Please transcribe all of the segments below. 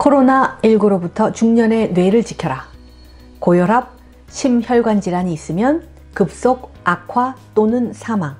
코로나19로부터 중년의 뇌를 지켜라. 고혈압, 심혈관 질환이 있으면 급속 악화 또는 사망.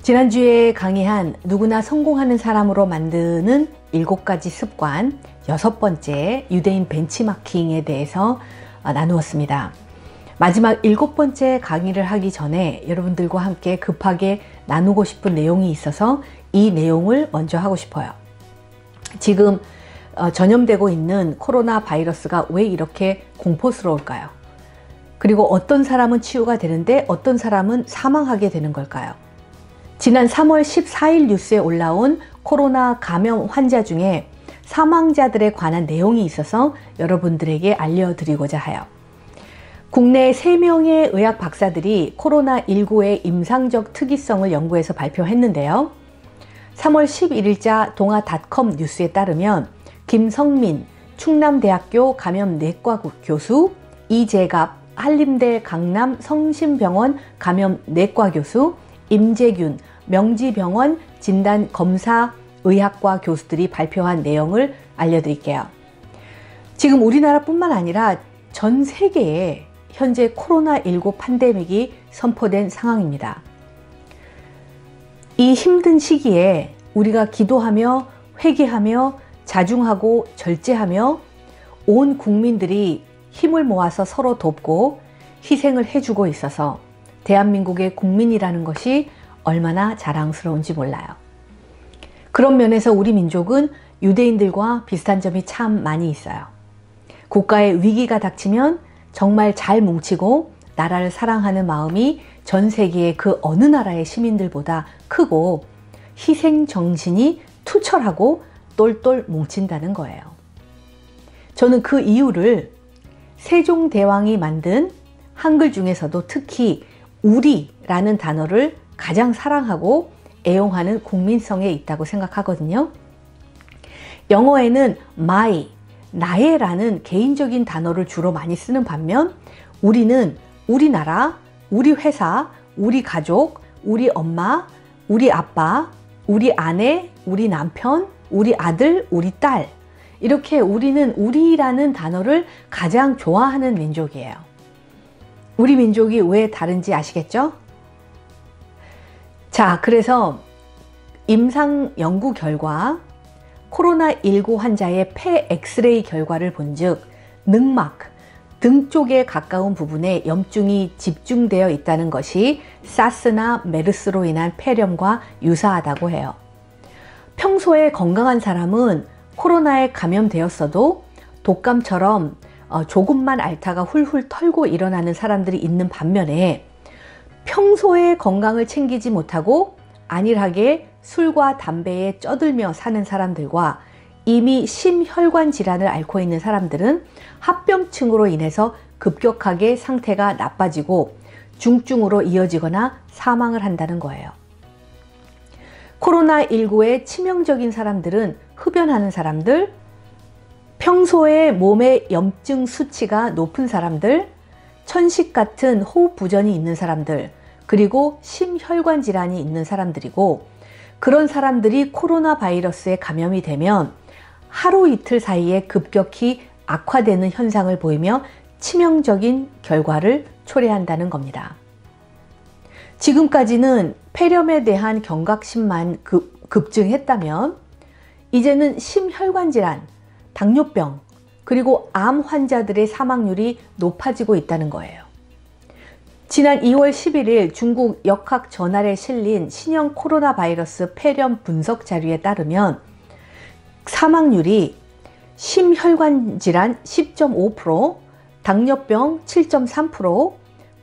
지난주에 강의한 누구나 성공하는 사람으로 만드는 7가지 습관, 6번째 유대인 벤치마킹에 대해서 나누었습니다. 마지막 7번째 강의를 하기 전에 여러분들과 함께 급하게 나누고 싶은 내용이 있어서 이 내용을 먼저 하고 싶어요. 지금 전염되고 있는 코로나 바이러스가 왜 이렇게 공포스러울까요? 그리고 어떤 사람은 치유가 되는데 어떤 사람은 사망하게 되는 걸까요? 지난 3월 14일 뉴스에 올라온 코로나 감염 환자 중에 사망자들에 관한 내용이 있어서 여러분들에게 알려드리고자 해요. 국내 3명의 의학 박사들이 코로나19의 임상적 특이성을 연구해서 발표했는데요. 3월 11일자 동아닷컴 뉴스에 따르면 김성민 충남대학교 감염내과 교수, 이재갑 한림대 강남 성심병원 감염내과 교수, 임재균 명지병원 진단검사의학과 교수들이 발표한 내용을 알려드릴게요. 지금 우리나라뿐만 아니라 전 세계에 현재 코로나19 팬데믹이 선포된 상황입니다. 이 힘든 시기에 우리가 기도하며 회개하며 자중하고 절제하며 온 국민들이 힘을 모아서 서로 돕고 희생을 해주고 있어서 대한민국의 국민이라는 것이 얼마나 자랑스러운지 몰라요. 그런 면에서 우리 민족은 유대인들과 비슷한 점이 참 많이 있어요. 국가의 위기가 닥치면 정말 잘 뭉치고 나라를 사랑하는 마음이 전 세계의 그 어느 나라의 시민들보다 크고 희생정신이 투철하고 똘똘 뭉친다는 거예요. 저는 그 이유를 세종대왕이 만든 한글 중에서도 특히 우리라는 단어를 가장 사랑하고 애용하는 국민성에 있다고 생각하거든요. 영어에는 my, 나의 라는 개인적인 단어를 주로 많이 쓰는 반면 우리는 우리나라, 우리 회사, 우리 가족, 우리 엄마, 우리 아빠, 우리 아내, 우리 남편, 우리 아들, 우리 딸 이렇게 우리는 우리라는 단어를 가장 좋아하는 민족이에요. 우리 민족이 왜 다른지 아시겠죠? 자, 그래서 임상 연구 결과 코로나19 환자의 폐 엑스레이 결과를 본즉 늑막, 등 쪽에 가까운 부분에 염증이 집중되어 있다는 것이 사스나 메르스로 인한 폐렴과 유사하다고 해요. 평소에 건강한 사람은 코로나에 감염되었어도 독감처럼 조금만 앓다가 훌훌 털고 일어나는 사람들이 있는 반면에 평소에 건강을 챙기지 못하고 안일하게 술과 담배에 쩌들며 사는 사람들과 이미 심혈관 질환을 앓고 있는 사람들은 합병증으로 인해서 급격하게 상태가 나빠지고 중증으로 이어지거나 사망을 한다는 거예요. 코로나19에 치명적인 사람들은 흡연하는 사람들, 평소에 몸의 염증 수치가 높은 사람들, 천식 같은 호흡 부전이 있는 사람들, 그리고 심혈관 질환이 있는 사람들이고 그런 사람들이 코로나 바이러스에 감염이 되면 하루 이틀 사이에 급격히 악화되는 현상을 보이며 치명적인 결과를 초래한다는 겁니다. 지금까지는 폐렴에 대한 경각심만 급증했다면 이제는 심혈관 질환, 당뇨병, 그리고 암 환자들의 사망률이 높아지고 있다는 거예요. 지난 2월 11일 중국 역학저널에 실린 신형 코로나 바이러스 폐렴 분석 자료에 따르면 사망률이 심혈관 질환 10.5%, 당뇨병 7.3%,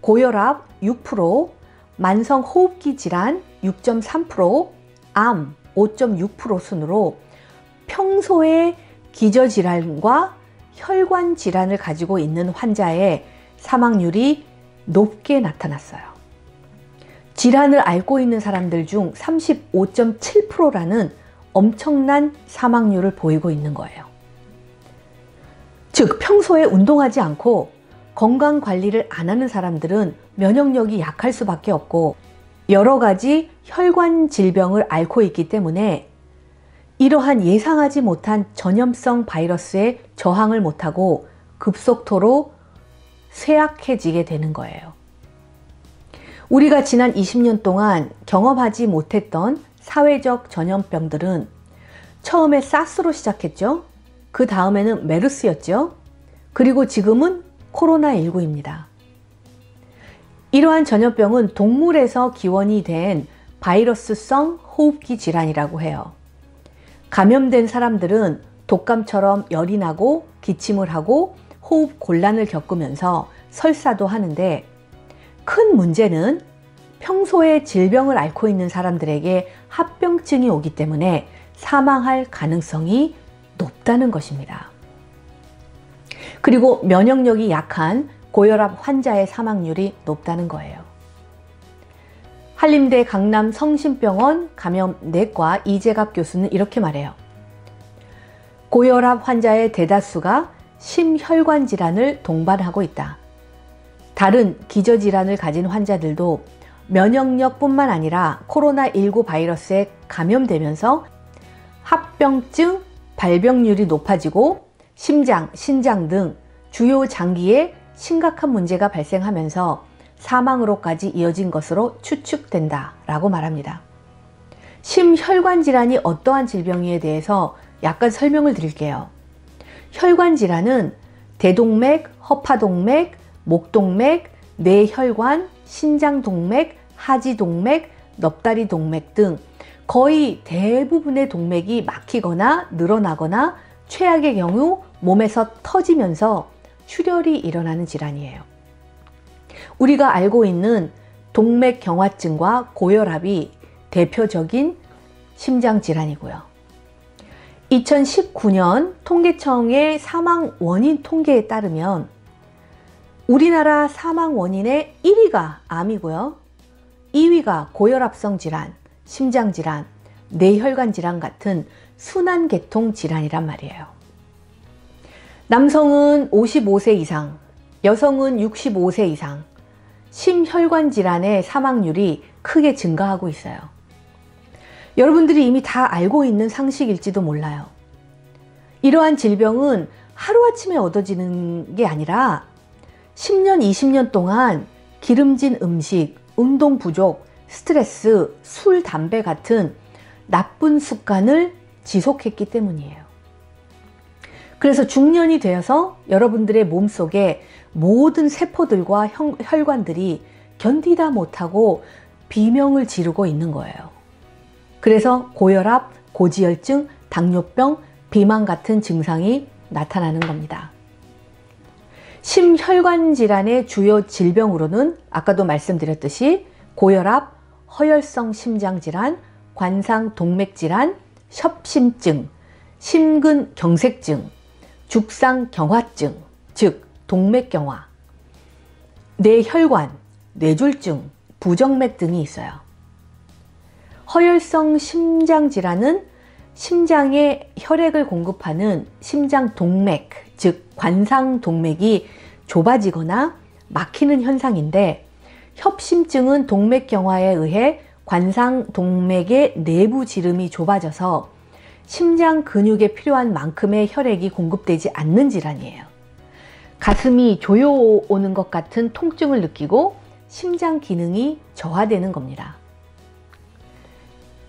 고혈압 6%, 만성호흡기 질환 6.3%, 암 5.6% 순으로 평소에 기저질환과 혈관 질환을 가지고 있는 환자의 사망률이 높게 나타났어요. 질환을 앓고 있는 사람들 중 35.7%라는 엄청난 사망률을 보이고 있는 거예요. 즉, 평소에 운동하지 않고 건강 관리를 안 하는 사람들은 면역력이 약할 수밖에 없고 여러 가지 혈관 질병을 앓고 있기 때문에 이러한 예상하지 못한 전염성 바이러스에 저항을 못하고 급속도로 쇠약해지게 되는 거예요. 우리가 지난 20년 동안 경험하지 못했던 사회적 전염병들은 처음에 사스로 시작했죠. 그 다음에는 메르스였죠. 그리고 지금은 코로나19입니다. 이러한 전염병은 동물에서 기원이 된 바이러스성 호흡기 질환이라고 해요. 감염된 사람들은 독감처럼 열이 나고 기침을 하고 호흡 곤란을 겪으면서 설사도 하는데, 큰 문제는 평소에 질병을 앓고 있는 사람들에게 합병증이 오기 때문에 사망할 가능성이 높다는 것입니다. 그리고 면역력이 약한 고혈압 환자의 사망률이 높다는 거예요. 한림대 강남 성심병원 감염내과 이재갑 교수는 이렇게 말해요. 고혈압 환자의 대다수가 심혈관 질환을 동반하고 있다. 다른 기저질환을 가진 환자들도 면역력뿐만 아니라 코로나19 바이러스에 감염되면서 합병증 발병률이 높아지고 심장, 신장 등 주요 장기에 심각한 문제가 발생하면서 사망으로까지 이어진 것으로 추측된다 라고 말합니다. 심혈관 질환이 어떠한 질병에 대해서 약간 설명을 드릴게요. 혈관 질환은 대동맥, 허파동맥, 목동맥, 뇌혈관, 신장동맥, 하지동맥, 넓다리동맥 등 거의 대부분의 동맥이 막히거나 늘어나거나 최악의 경우 몸에서 터지면서 출혈이 일어나는 질환이에요. 우리가 알고 있는 동맥경화증과 고혈압이 대표적인 심장질환이고요. 2019년 통계청의 사망원인 통계에 따르면 우리나라 사망원인의 1위가 암이고요, 2위가 고혈압성 질환, 심장질환, 뇌혈관 질환 같은 순환계통 질환이란 말이에요. 남성은 55세 이상, 여성은 65세 이상, 심혈관 질환의 사망률이 크게 증가하고 있어요. 여러분들이 이미 다 알고 있는 상식일지도 몰라요. 이러한 질병은 하루아침에 얻어지는 게 아니라 10년, 20년 동안 기름진 음식, 운동 부족, 스트레스, 술, 담배 같은 나쁜 습관을 지속했기 때문이에요. 그래서 중년이 되어서 여러분들의 몸속에 모든 세포들과 혈관들이 견디다 못하고 비명을 지르고 있는 거예요. 그래서 고혈압, 고지혈증, 당뇨병, 비만 같은 증상이 나타나는 겁니다. 심혈관 질환의 주요 질병으로는 아까도 말씀드렸듯이 고혈압, 허혈성 심장질환, 관상동맥질환, 협심증, 심근경색증, 죽상경화증, 즉 동맥경화, 뇌혈관, 뇌졸중, 부정맥 등이 있어요. 허혈성 심장질환은 심장에 혈액을 공급하는 심장동맥, 즉 관상동맥이 좁아지거나 막히는 현상인데, 협심증은 동맥경화에 의해 관상동맥의 내부 지름이 좁아져서 심장 근육에 필요한 만큼의 혈액이 공급되지 않는 질환이에요. 가슴이 조여오는 것 같은 통증을 느끼고 심장 기능이 저하되는 겁니다.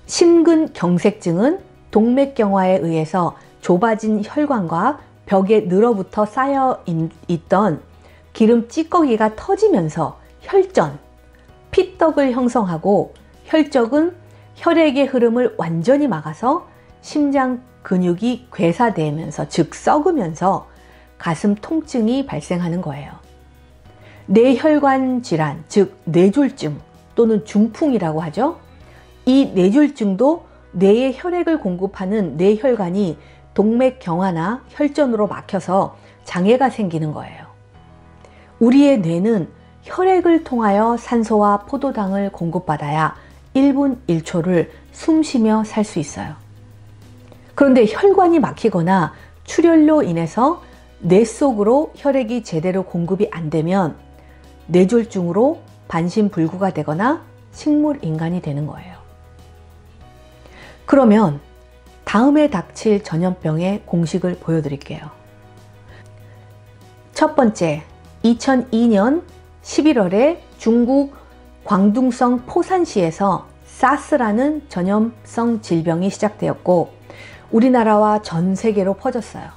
심근경색증은 동맥경화에 의해서 좁아진 혈관과 벽에 늘어붙어 쌓여 있던 기름 찌꺼기가 터지면서 혈전, 피떡을 형성하고, 혈적은 혈액의 흐름을 완전히 막아서 심장 근육이 괴사되면서, 즉 썩으면서 가슴 통증이 발생하는 거예요. 뇌혈관 질환, 즉 뇌졸중 또는 중풍이라고 하죠. 이 뇌졸중도 뇌에 혈액을 공급하는 뇌혈관이 동맥 경화나 혈전으로 막혀서 장애가 생기는 거예요. 우리의 뇌는 혈액을 통하여 산소와 포도당을 공급받아야 1분 1초를 숨쉬며 살 수 있어요. 그런데 혈관이 막히거나 출혈로 인해서 뇌 속으로 혈액이 제대로 공급이 안 되면 뇌졸중으로 반신불구가 되거나 식물인간이 되는 거예요. 그러면 다음에 닥칠 전염병의 공식을 보여드릴게요. 첫 번째, 2002년 11월에 중국 광둥성 포산시에서 사스라는 전염성 질병이 시작되었고 우리나라와 전 세계로 퍼졌어요.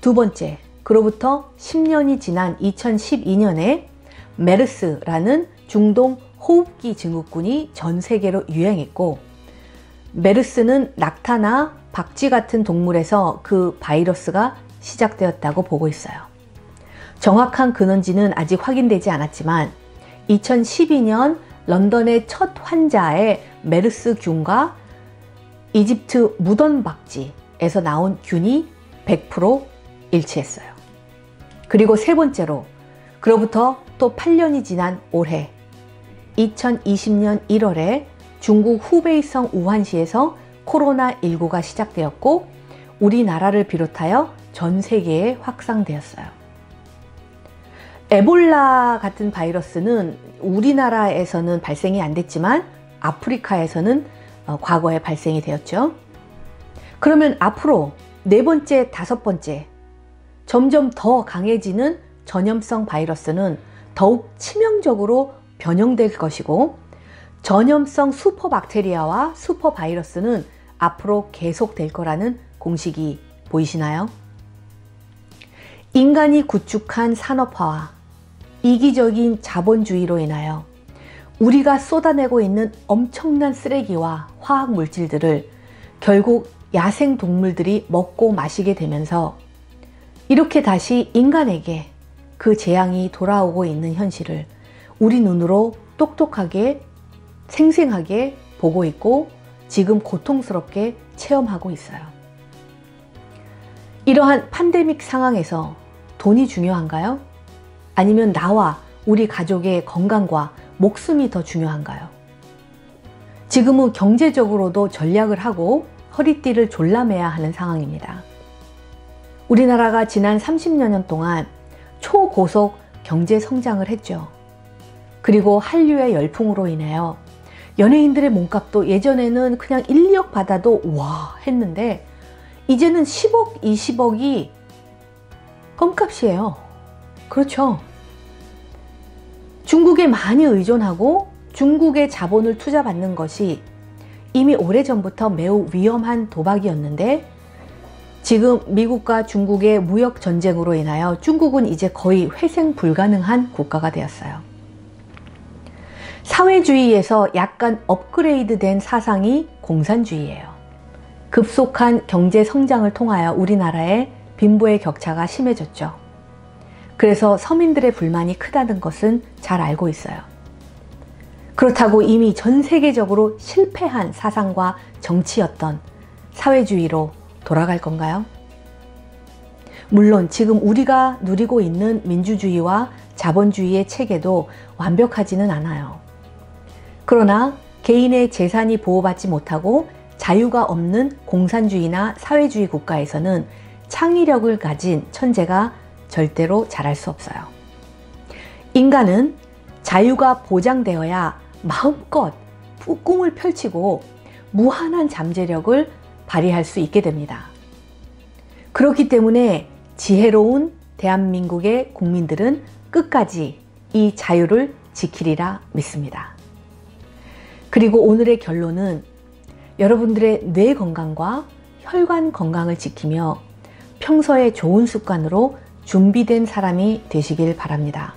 두 번째, 그로부터 10년이 지난 2012년에 메르스라는 중동 호흡기 증후군이 전 세계로 유행했고, 메르스는 낙타나 박쥐 같은 동물에서 그 바이러스가 시작되었다고 보고 있어요. 정확한 근원지는 아직 확인되지 않았지만 2012년 런던의 첫 환자의 메르스균과 이집트 무던박쥐에서 나온 균이 100% 일치했어요. 그리고 세 번째로, 그로부터 또 8년이 지난 올해 2020년 1월에 중국 후베이성 우한시에서 코로나19가 시작되었고 우리나라를 비롯하여 전 세계에 확산되었어요. 에볼라 같은 바이러스는 우리나라에서는 발생이 안 됐지만 아프리카에서는 과거에 발생이 되었죠. 그러면 앞으로 네 번째, 다섯 번째 점점 더 강해지는 전염성 바이러스는 더욱 치명적으로 변형될 것이고, 전염성 슈퍼박테리아와 슈퍼바이러스는 앞으로 계속될 거라는 공식이 보이시나요? 인간이 구축한 산업화와 이기적인 자본주의로 인하여 우리가 쏟아내고 있는 엄청난 쓰레기와 화학물질들을 결국 야생동물들이 먹고 마시게 되면서 이렇게 다시 인간에게 그 재앙이 돌아오고 있는 현실을 우리 눈으로 똑똑하게 생생하게 보고 있고 지금 고통스럽게 체험하고 있어요. 이러한 팬데믹 상황에서 돈이 중요한가요? 아니면 나와 우리 가족의 건강과 목숨이 더 중요한가요? 지금은 경제적으로도 전략을 하고 허리띠를 졸라매야 하는 상황입니다. 우리나라가 지난 30년 동안 초고속 경제 성장을 했죠. 그리고 한류의 열풍으로 인하여 연예인들의 몸값도 예전에는 그냥 1, 2억 받아도 와 했는데 이제는 10억, 20억이 껌값이에요. 그렇죠. 중국에 많이 의존하고 중국의 자본을 투자받는 것이 이미 오래전부터 매우 위험한 도박이었는데 지금 미국과 중국의 무역 전쟁으로 인하여 중국은 이제 거의 회생 불가능한 국가가 되었어요. 사회주의에서 약간 업그레이드 된 사상이 공산주의예요. 급속한 경제 성장을 통하여 우리나라의 빈부의 격차가 심해졌죠. 그래서 서민들의 불만이 크다는 것은 잘 알고 있어요. 그렇다고 이미 전 세계적으로 실패한 사상과 정치였던 사회주의로 돌아갈 건가요? 물론 지금 우리가 누리고 있는 민주주의와 자본주의의 체계도 완벽하지는 않아요. 그러나 개인의 재산이 보호받지 못하고 자유가 없는 공산주의나 사회주의 국가에서는 창의력을 가진 천재가 절대로 자랄 수 없어요. 인간은 자유가 보장되어야 마음껏 꿈을 펼치고 무한한 잠재력을 발휘할 수 있게 됩니다. 그렇기 때문에 지혜로운 대한민국의 국민들은 끝까지 이 자유를 지키리라 믿습니다. 그리고 오늘의 결론은 여러분들의 뇌 건강과 혈관 건강을 지키며 평소에 좋은 습관으로 준비된 사람이 되시길 바랍니다.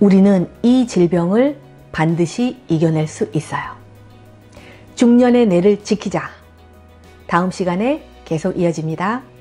우리는 이 질병을 반드시 이겨낼 수 있어요. 중년의 뇌를 지키자. 다음 시간에 계속 이어집니다.